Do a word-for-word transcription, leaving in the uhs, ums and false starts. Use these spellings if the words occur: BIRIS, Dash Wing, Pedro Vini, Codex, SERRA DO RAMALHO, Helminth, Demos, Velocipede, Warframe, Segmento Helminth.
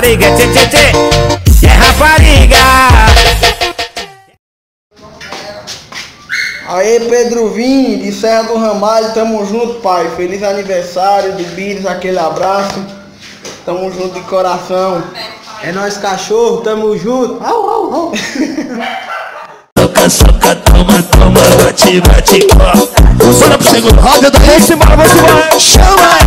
rapariga, tchê, tchê, tchê, é rapariga. Aê, Pedro Vini, de Serra do Ramalho, tamo junto, pai. Feliz aniversário do Biris, aquele abraço. Tamo junto de coração. É nóis, cachorro, tamo junto. Au, au, au. Soca, soca, toma, toma, bate, bate, ó. Só dá pro segundo roda, daí se bora, vai se bora. Chama!